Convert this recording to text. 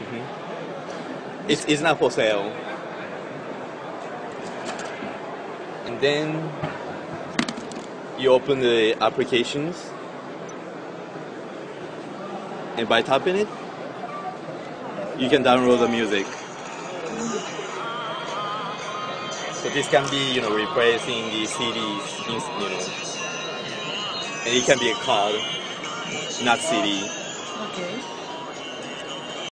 Mm-hmm. It's not for sale. And then you open the applications, and by tapping it, you can download the music. So this can be, you know, replacing the CDs, you know, and it can be a card, not CD. Okay.